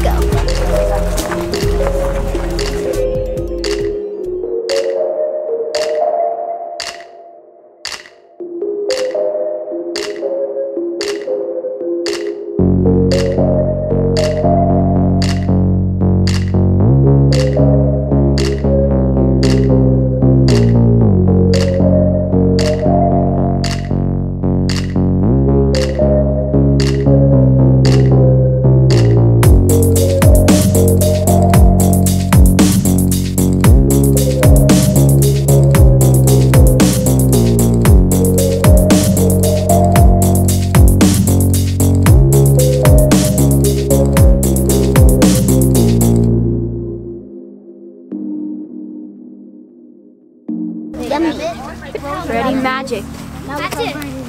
Let's go. Ready magic. That's it.